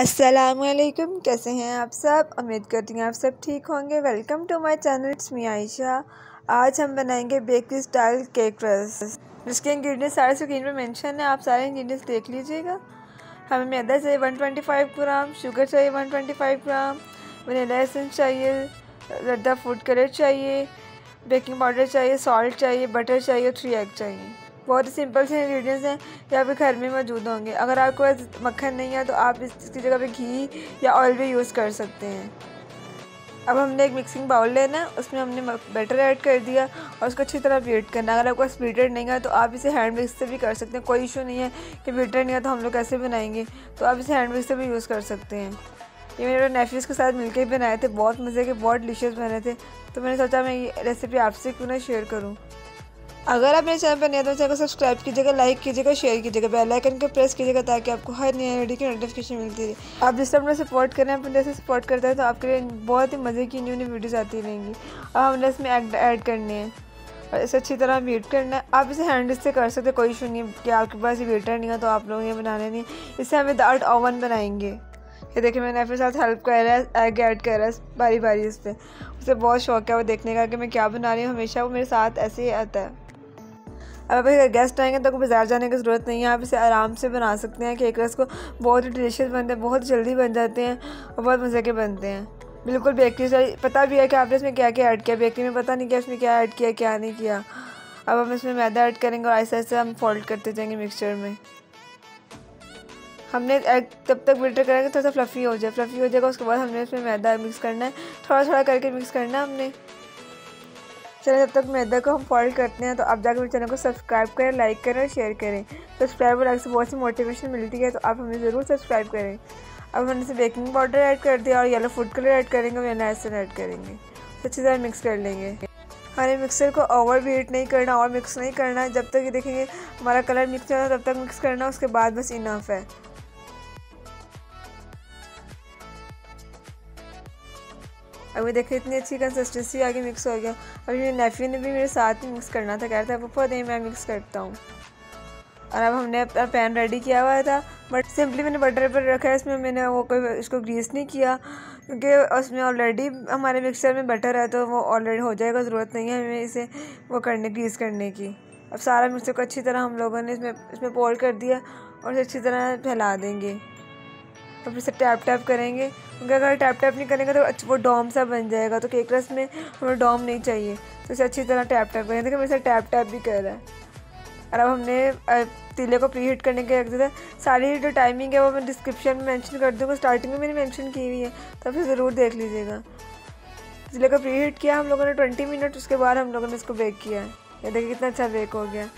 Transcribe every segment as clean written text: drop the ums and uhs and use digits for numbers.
अस्सलामुअलैकुम, कैसे हैं आप सब। उम्मीद करती हूँ आप सब ठीक होंगे। Welcome to my channel, it's me Ayesha. आज हम बनाएंगे बेकरी स्टाइल केक रस, जिसके इंग्रेडिएंट्स सारे स्क्रीन पे मेंशन है, आप सारे इंग्रेडिएंट्स देख लीजिएगा। हमें मैदा चाहिए 125 ग्राम, शुगर चाहिए 125 ग्राम, वनीला एसेंस चाहिए, रद्दा फूड कलर चाहिए, बेकिंग पाउडर चाहिए, सॉल्ट चाहिए, बटर चाहिए और 3 एग चाहिए। बहुत ही सिंपल से इंग्रेडिएंट्स हैं जो आपके घर में मौजूद होंगे। अगर आपके पास मक्खन नहीं है तो आप इसकी जगह पे घी या ऑयल भी यूज़ कर सकते हैं। अब हमने एक मिक्सिंग बाउल लेना है, उसमें हमने बैटर ऐड कर दिया और उसको अच्छी तरह बीट करना। अगर आपके पास बीटर नहीं है तो आप इसे हैंड मिक्स से भी कर सकते हैं, कोई इशू नहीं है कि बीटर नहीं है तो हम लोग कैसे बनाएंगे, तो आप इसे हैंड मिक्स से भी यूज़ कर सकते हैं। ये मेरे नेफ्यूज़ के साथ मिलकर बनाए थे, बहुत मज़े के, बहुत डिशेज़ बने थे, तो मैंने सोचा मैं ये रेसिपी आपसे क्यों ना शेयर करूँ। अगर आप मेरे चैनल पर नए हैं तो चैनल को सब्सक्राइब कीजिएगा, लाइक कीजिएगा, शेयर कीजिएगा, बेल आइकन को प्रेस कीजिएगा ताकि आपको हर नई वीडियो की नोटिफिकेशन मिलती रहे। आप जिस तरह सपोर्ट करें, अपने जैसे सपोर्ट करते हैं तो आपके लिए बहुत ही मज़े की न्यू न्यू वीडियोज़ आती रहेंगी। और हमने इसमें एग ऐड करने हैं और इसे अच्छी तरह बीट करना है। आप इसे हैंड से कर सकते, कोई इशू नहीं है कि आपके पास ये बीटर नहीं है तो आप लोग ये बनाने नहीं। इससे हम विदाउट ओवन बनाएंगे। ये देखिए मैंने अपने साथ हेल्प कर रहा है, एग ऐड कर रहा है बारी बारी। इससे उसे बहुत शौक है वो देखने का कि मैं क्या बना रही हूँ, हमेशा वो मेरे साथ ऐसे ही आता है। अब अगर गेस्ट आएंगे तो बाज़ार जाने की ज़रूरत नहीं है, आप इसे आराम से बना सकते हैं। केक रस को बहुत ही डिलीशियस बनते हैं, बहुत जल्दी बन जाते हैं और बहुत मज़े के बनते हैं। बिल्कुल बेकरी स्टाइल। पता भी है कि आपने इसमें क्या क्या ऐड किया, बेकरी में पता नहीं किया इसमें क्या ऐड किया क्या नहीं किया। अब हम इसमें मैदा ऐड करेंगे और ऐसे ऐसे हम फोल्ड करते जाएंगे मिक्सचर में। हमने एग तब तक बिल्टर करेंगे थोड़ा सा फ्लफ़ी हो जाए, फ्लफ़ी हो जाएगा उसके बाद हमने इसमें मैदा मिक्स करना है, थोड़ा थोड़ा करके मिक्स करना है हमने। चलिए जब तक मैदा को हम फोल्ड करते हैं तो आप जाकर मेरे चैनल को सब्सक्राइब करें, लाइक करें और शेयर करें। सब्सक्राइब और लाइक से बहुत सी मोटिवेशन मिलती है तो आप हमें ज़रूर सब्सक्राइब करें। अब हमने इसे बेकिंग पाउडर ऐड कर दिया और येलो फूड कलर ऐड करेंगे और वनीला एसेंस ऐड करेंगे, अच्छी तरह मिक्स कर लेंगे। हमें मिक्सर को ओवर बीट नहीं करना और मिक्स नहीं करना, जब तक ये देखेंगे हमारा कलर मिक्स हो रहा है तब तक मिक्स करना, उसके बाद बस इनफ है। अभी देखिए इतनी अच्छी कंसिस्टेंसी आगे मिक्स हो गया। अभी मेरे नेफ्यू ने भी मेरे साथ ही मिक्स करना था, कहता है पापा नहीं मैं मिक्स करता हूँ। और अब हमने अपना पैन रेडी किया हुआ था, बट सिंपली मैंने बटर पर रखा है, इसमें मैंने वो कोई इसको ग्रीस नहीं किया क्योंकि उसमें ऑलरेडी हमारे मिक्सचर में बटर है तो वो ऑलरेडी हो जाएगा, ज़रूरत नहीं है हमें इसे वो करने ग्रीस करने की। अब सारा मिक्सचर को अच्छी तरह हम लोगों ने इसमें पोर कर दिया और अच्छी तरह फैला देंगे। तो फिर से टैप टैप करेंगे क्योंकि अगर टैप टैप नहीं करेंगे तो वो डोम सा बन जाएगा, तो केक रस में हमें डोम नहीं चाहिए, तो इसे अच्छी तरह टैप टैप करेंगे। देखिए मेरे साथ टैप टैप भी कर रहा है। और अब हमने तीले को प्री हीट करने के रख दिया। सारी जो टाइमिंग है वो मैं डिस्क्रिप्शन में मेंशन कर दूँगा, स्टार्टिंग में मैंने मेंशन की हुई है तो फिर ज़रूर देख लीजिएगा। तीले को प्री हीट किया हम लोगों ने 20 मिनट, उसके बाद हम लोगों ने इसको बेक किया। ये देखिए कितना अच्छा बेक हो गया।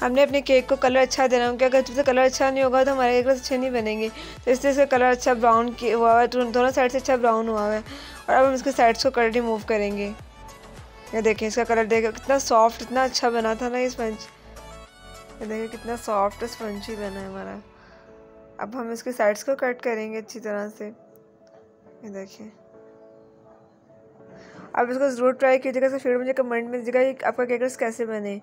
हमने अपने केक को कलर अच्छा देना होगा, अगर जब तक कलर अच्छा नहीं होगा तो हमारे केक रस अच्छे नहीं बनेंगे, तो इसलिए इसका कलर अच्छा ब्राउन हुआ है, दोनों साइड से अच्छा ब्राउन हुआ है। और अब हम इसके साइड्स को कलर रिमूव करेंगे। ये देखिए इसका कलर देखिए कितना सॉफ्ट, इतना अच्छा बना था ना ये स्पंज। ये देखिए कितना सॉफ्ट स्पंज ही बना है हमारा। अब हम इसके साइड्स को कट करेंगे अच्छी तरह से। ये देखिए आप इसको ज़रूर ट्राई कीजिएगा, इसका फीडबैक मुझे कमेंट में दीजिएगा कि आपका केक रस कैसे बने।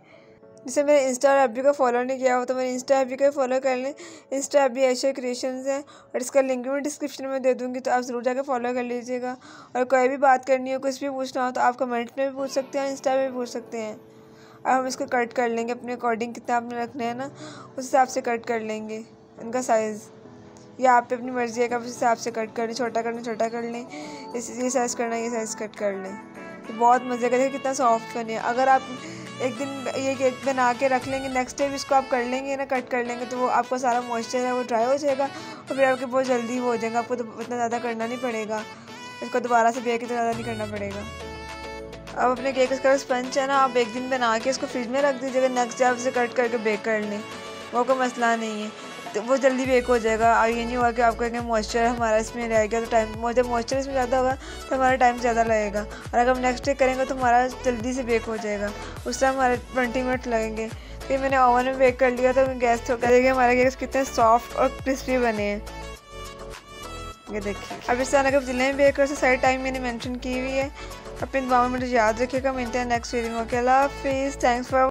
जिसे मैंने इंस्टा और ऐपी को फॉलो नहीं किया हो तो मैंने इंस्टा ऐपी को फॉलो कर लें, इंस्टा ऐपी आयशा क्रिएशंस है और इसका लिंक मैं डिस्क्रिप्शन में दे दूँगी, तो आप ज़रूर जाकर फॉलो कर लीजिएगा। और कोई भी बात करनी हो, कुछ भी पूछना हो तो आप कमेंट में भी पूछ सकते हैं, इंस्टा में भी पूछ सकते हैं। और हम इसको कट कर लेंगे अपने अकॉर्डिंग, कितना आपने रखना है ना उस हिसाब से कट कर लेंगे उनका साइज़, या आप पे अपनी मर्ज़ी है कि आप उस हिसाब से कट कर लें, छोटा करना छोटा कर लें, ये साइज़ करना ये साइज़ कट कर लें। तो बहुत मज़े का, देखिए कितना सॉफ्ट बने। अगर आप एक दिन ये केक बना के रख लेंगे, नेक्स्ट टाइम इसको आप कर लेंगे ना कट कर लेंगे तो वो आपका सारा मॉइस्चर है वो ड्राई हो जाएगा और फिर आपके बहुत जल्दी हो जाएगा, आपको तो उतना ज़्यादा करना नहीं पड़ेगा, इसको दोबारा से बेक इतना ज़्यादा नहीं करना पड़ेगा। अब अपने केक का स्पंज है ना, आप एक दिन बना के इसको फ्रिज में रख दीजिएगा, नेक्स्ट डे आप इसे कट करके बेक कर लें, वो कोई मसला नहीं है, तो वो जल्दी बेक हो जाएगा। और ये नहीं होगा कि आपको क्या मॉइस्चर हमारा इसमें रहेगा तो टाइम, जब मॉइस्चर इसमें ज़्यादा होगा तो हमारा टाइम ज़्यादा लगेगा, और अगर हम नेक्स्ट डे करेंगे तो हमारा जल्दी से बेक हो जाएगा, उससे हमारे 20 मिनट लगेंगे। फिर मैंने ओवन में बेक कर लिया तो गैस छोड़ देंगे, हमारे केक्स कितने सॉफ्ट और क्रिस्पी बने हैं। ये देखिए अब इस तरह के जिले में बेक कर सकते, सारी टाइम मैंने मैंशन की हुई है। अपनी दुआओं में मुझे याद रखिएगा, मिलते हैं नेक्स्ट वीडियो में। ओके, अल्लाह हाफिज़, थैंक्स फॉर